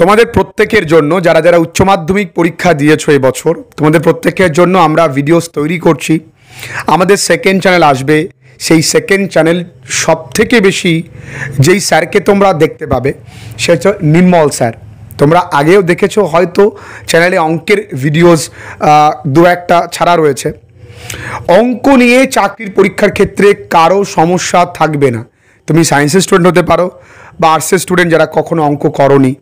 তোমাদের প্রত্যেকের জন্য যারা যারা উচ্চ মাধ্যমিক পরীক্ষা দিয়েছো এই বছর তোমাদের প্রত্যেকের জন্য আমরা ভিডিওস তৈরি করছি। আমাদের সেকেন্ড চ্যানেল আসবে, সেই সেকেন্ড চ্যানেল সবথেকে বেশি যেই স্যারকে তোমরা দেখতে পাবে সে হচ্ছে নির্মল স্যার। তোমরা আগেও দেখেছো হয়তো চ্যানেলে অঙ্কের ভিডিওস দু একটা ছাড়া রয়েছে। অঙ্ক নিয়ে চাকরির পরীক্ষার ক্ষেত্রে কারো সমস্যা থাকবে না। তুমি সায়েন্সের স্টুডেন্ট হতে পারো বা আর্টসের স্টুডেন্ট যারা কখনো অঙ্ক করনি,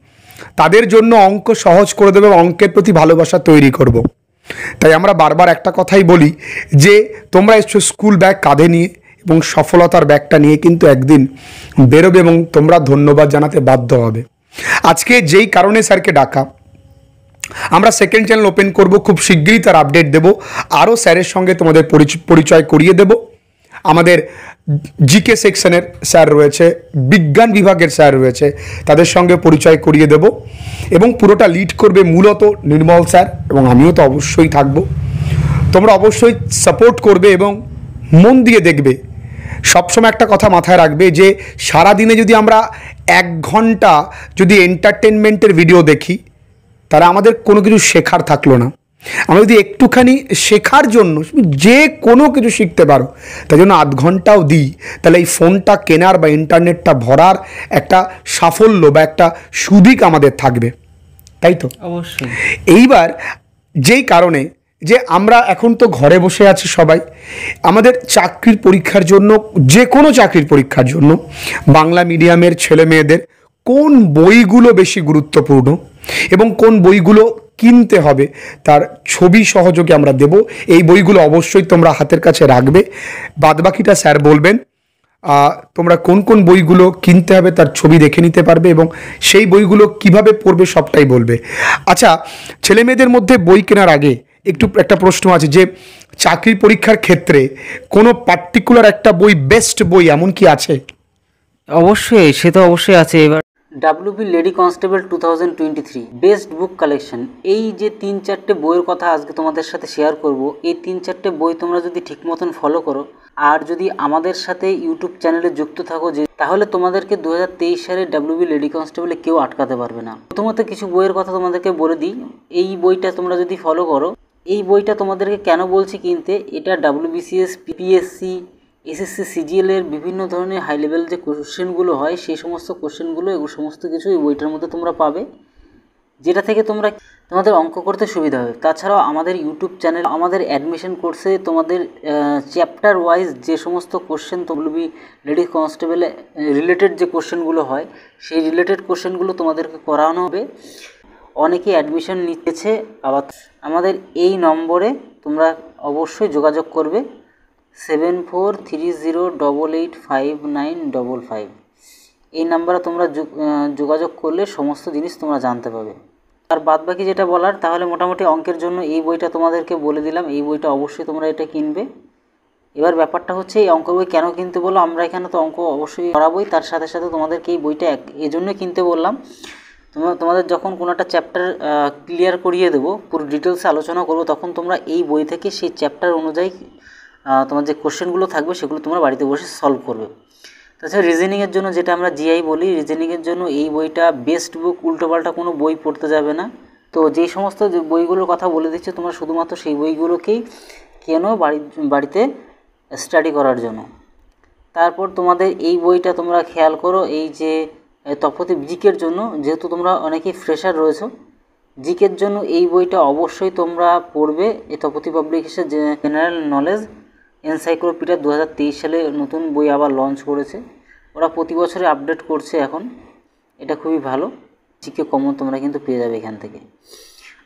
তাদের জন্য অঙ্ক সহজ করে দেবে, অঙ্কের প্রতি ভালোবাসা তৈরি করব। তাই আমরা বারবার একটা কথাই বলি যে তোমরা এসছো স্কুল ব্যাগ কাঁধে নিয়ে এবং সফলতার ব্যাগটা নিয়ে কিন্তু একদিন বেরোবে এবং তোমরা ধন্যবাদ জানাতে বাধ্য হবে। আজকে যেই কারণে স্যারকে ডাকা, আমরা সেকেন্ড চ্যানেল ওপেন করব, খুব শীঘ্রই তার আপডেট দেব, আরও স্যারের সঙ্গে তোমাদের পরিচয় করিয়ে দেব। আমাদের জিকে সেকশনের স্যার রয়েছে, বিজ্ঞান বিভাগের স্যার রয়েছে, তাদের সঙ্গে পরিচয় করিয়ে দেব এবং পুরোটা লিড করবে মূলত নির্মল স্যার এবং আমিও তো অবশ্যই থাকব। তোমরা অবশ্যই সাপোর্ট করবে এবং মন দিয়ে দেখবে। সবসময় একটা কথা মাথায় রাখবে যে সারাদিনে যদি আমরা 1 ঘন্টা যদি এন্টারটেনমেন্টের ভিডিও দেখি তারা আমাদের কোনো কিছু শেখার থাকলো না। আমরা যদি একটুখানি শেখার জন্য যে কোনো কিছু শিখতে পারো তার জন্য 1/2 ঘন্টাও দিই, তাহলে এই ফোনটা কেনার বা ইন্টারনেটটা ভরার একটা সাফল্য বা একটা সুদিক আমাদের থাকবে, তাই তো? অবশ্যই। এইবার যেই কারণে যে আমরা এখন তো ঘরে বসে আছি সবাই, আমাদের চাকরির পরীক্ষার জন্য, যে কোনো চাকরির পরীক্ষার জন্য বাংলা মিডিয়ামের ছেলে মেয়েদের কোন বইগুলো বেশি গুরুত্বপূর্ণ এবং কোন বইগুলো কিনতে হবে তার ছবি সহযোগে আমরা দেব। এই বইগুলো অবশ্যই তোমরা হাতের কাছে রাখবে, বাদবাকিটা স্যার বলবেন। তোমরা কোন কোন বইগুলো কিনতে হবে তার ছবি দেখে নিতে পারবে এবং সেই বইগুলো কিভাবে পড়বে সবটাই বলবে। আচ্ছা, ছেলে মেয়েদের মধ্যে বই কেনার আগে একটা প্রশ্ন আছে যে চাকরির পরীক্ষার ক্ষেত্রে কোনো পার্টিকুলার একটা বই বেস্ট বই এমন কি আছে? অবশ্যই, সে তো অবশ্যই আছে। এবার WB Lady Constable 2023 best book collection, এই যে 3-4টে বইয়ের কথা আজকে তোমাদের সাথে শেয়ার করব, এই 3-4টে বই তোমরা যদি ঠিক মতন ফলো করো আর যদি আমাদের সাথে ইউটিউব চ্যানেলে যুক্ত থাকো তাহলে তোমাদেরকে 2023 সালে WB Lady Constable কেউ আটকাতে পারবে না। প্রথমত কিছু বইয়ের কথা তোমাদেরকে বলে দিই। এই বইটা তোমরা যদি ফলো করো, এই বইটা তোমাদেরকে কেন বলছি কিনতে, এটা WBCS, PPSC, SSC CGL এর বিভিন্ন ধরনের হাই লেভেল যে কোশ্চেনগুলো হয় সেই সমস্ত কোশ্চেনগুলো, এগুলো সমস্ত কিছু এই বইটার মধ্যে তোমরা পাবে, যেটা থেকে তোমরা তোমাদের অঙ্ক করতে সুবিধা হবে। তাছাড়াও আমাদের ইউটিউব চ্যানেল, আমাদের অ্যাডমিশন কোর্সে তোমাদের চ্যাপ্টার ওয়াইজ যে সমস্ত question WB Lady Constable related যে কোশ্চেনগুলো হয় সেই রিলেটেড কোশ্চেনগুলো তোমাদেরকে করানো হবে। অনেকেই অ্যাডমিশন নিতেছে, আবার আমাদের এই নম্বরে তোমরা অবশ্যই যোগাযোগ করবে 7430885955। এই নাম্বারে তোমরা যোগাযোগ করলে সমস্ত জিনিস তোমরা জানতে পাবে। আর বাদবাকি যেটা বলার, তাহলে মোটামুটি অঙ্কের জন্য এই বইটা তোমাদেরকে বলে দিলাম, এই বইটা অবশ্যই তোমরা এটা কিনবে। এবার ব্যাপারটা হচ্ছে এই অঙ্ক বই কেন কিনতে বলো, আমরা এখানে তো অঙ্ক অবশ্যই করাবোই, তার সাথে সাথে তোমাদেরকে এই বইটা এজন্য কিনতে বললাম, তোমাদের যখন কোনো একটা চ্যাপ্টার ক্লিয়ার করিয়ে দেবো, পুরো ডিটেলসে আলোচনা করবো, তখন তোমরা এই বই থেকে সেই চ্যাপ্টার অনুযায়ী তোমার যে কোশ্চেনগুলো থাকবে সেগুলো তোমরা বাড়িতে বসে সলভ করবে। তাছাড়া রিজনিংয়ের জন্য যেটা আমরা জিআই বলি, রিজনিংয়ের জন্য এই বইটা বেস্ট বুক, উল্টোপাল্টা কোনো বই পড়তে যাবে না। তো যেই সমস্ত যে বইগুলোর কথা বলে দিচ্ছে তোমরা শুধুমাত্র সেই বইগুলোকেই কেন বাড়িতে স্টাডি করার জন্য। তারপর তোমাদের এই বইটা তোমরা খেয়াল করো, এই যে তপতি জিকের জন্য, যেহেতু তোমরা অনেকেই ফ্রেশার রয়েছো, জিকের জন্য এই বইটা অবশ্যই তোমরা পড়বে। এই Tapati publication general knowledge encyclopaedia 2023 সালে নতুন বই আবার লঞ্চ করেছে, ওরা প্রতি বছরে আপডেট করছে এখন, এটা খুবই ভালো। জিকে কমন তোমরা কিন্তু পেয়ে যাবে এখান থেকে।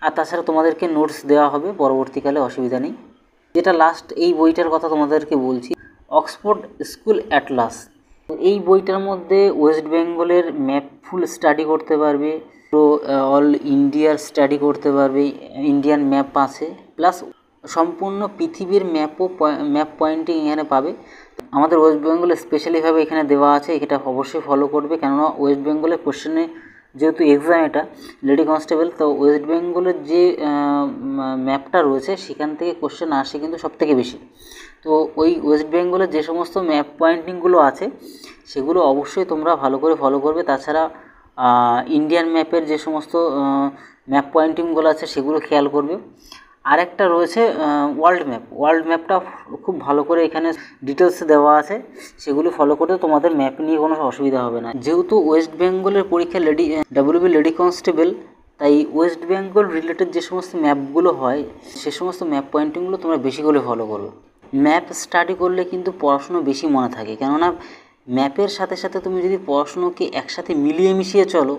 আর তাছাড়া তোমাদেরকে নোটস দেওয়া হবে পরবর্তীকালে, অসুবিধা নেই। যেটা লাস্ট এই বইটার কথা তোমাদেরকে বলছি, অক্সফোর্ড স্কুল অ্যাটলাস, এই বইটার মধ্যে ওয়েস্ট বেঙ্গলের ম্যাপফুল স্টাডি করতে পারবে, পুরো অল ইন্ডিয়ার স্টাডি করতে পারবে, ইন্ডিয়ান ম্যাপ আছে, প্লাস সম্পূর্ণ পৃথিবীর ম্যাপ পয়েন্টিং এখানে পাবে। আমাদের ওয়েস্ট বেঙ্গলে স্পেশালিভাবে এখানে দেওয়া আছে, এটা অবশ্যই ফলো করবে, কেননা ওয়েস্ট বেঙ্গলের কোশ্চেনে যেহেতু এক্সাম এটা লেডি কনস্টেবল, তো ওয়েস্ট বেঙ্গলের যে ম্যাপটা রয়েছে সেখান থেকে কোশ্চেন আসে কিন্তু সবথেকে বেশি। তো ওই ওয়েস্ট বেঙ্গলের যে সমস্ত ম্যাপ পয়েন্টিংগুলো আছে সেগুলো অবশ্যই তোমরা ভালো করে ফলো করবে। তাছাড়া इंडियन मैपर जे समस्त मैप पॉइंटिंगगुलो आछे सेगुलो खेयाल करबे। आरेकटा रयेछे वर्ल्ड मैप। वर्ल्ड मैपटा खूब भालो करे एखाने डिटेल्स देवा आछे, सेगुलो फलो करते तोमादेर मैप निये कोनो असुविधा होबे ना। जेहेतु वेस्ट बेंगलेर परीक्षा लेडी डब्ल्यूबी लेडी कन्स्टेबल, ताई वेस्ट बेंगल रिलेटेड जे समस्त मैपगुलो हय से समस्त मैप पॉइंटिंगगुलो तोमरा बेशी करे फलो करो। मैप स्टाडी करले किन्तु पढ़ाशोना बेशी मने थाके, केनना मैपर साथे साथे तुम जो पढ़ाशोना के एकसाथे मिलिए मिशिए चलो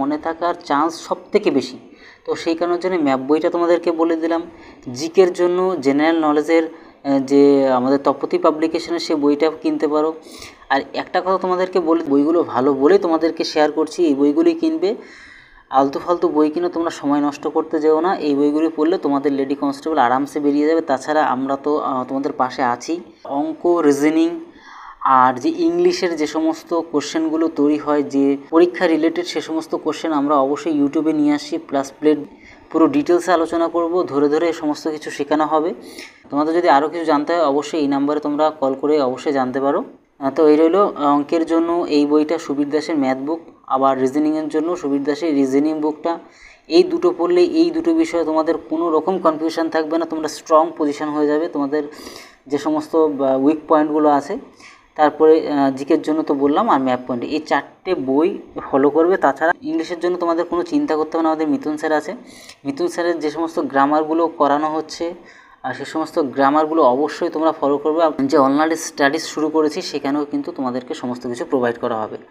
मने थाकार चान्स सबथेके बेशी। तो सेई कारणेर जोन्नो मैप बोईटा तोमादेरके बोले दिलाम। जिकेर जोन्नो जेनारेल नलेजेर जे आमादेर तपति पाब्लिकेशनेर सेई बोईटा किनते पारो। आर एकटा कथा तोमादेरके बोले, बोईगुलो भालो बोले तोमादेरके शेयर करछि, एई बोईगुलोई किनबे। आलतू फालतू बई किने तोमरा समय नष्ट करते जेओ ना। एई बोईगुलो पढ़ले तोमादेर लेडी कन्स्टेबल आराम से बेरिये जाबे। ताछाड़ा आमरा तो तोमादेर पाशे आछि। अंक, रिजनिंग और जो इंग्लिशेर जे समस्त कोश्चेनगुलो तैरी हय जे परीक्षा रिलेटेड से समस्त कोश्चेन आमरा अवश्य यूट्यूबे निये आसि। प्लस प्लेट पुरो डिटेल्स आलोचना करब, धरे धरे समस्त किछु शेखानो हबे। तोमादेर जोदि आरो किछु जानते हय अवश्य एई नम्बरे तोमरा कल करे अवश्य जानते पारो। तो एई रइलो अंकेर जोन्नो एई बोईटा सुबीर दासेर मैथ बुक, आबार रिजनिंगेर जोन्नो सुबीर दासेर रिजनिंग बुकटा। एई दुटो पढ़ले एई दुटो विषय तोमादेर कोनो रकम कनफिउशन थाकबे ना, तोमरा स्ट्रंग पजिशन हये जाबे। तोमादेर जे समस्त उइक पॉइंटगुलो आछे তারপরে জিকের জন্য তো বললাম আর ম্যাপ পয়েন্ট, এই চারটে বই ফলো করবে। তাছাড়া ইংলিশের জন্য তোমাদের কোনো চিন্তা করতে হবে না, আমাদের মিথুন স্যার আছে। মিথুন স্যারের যে সমস্ত গ্রামারগুলো করানো হচ্ছে আর সেই সমস্ত গ্রামারগুলো অবশ্যই তোমরা ফলো করবে। যে অনলাইন স্টাডিজ শুরু করেছি সেখানেও কিন্তু তোমাদেরকে সমস্ত কিছু প্রোভাইড করা হবে।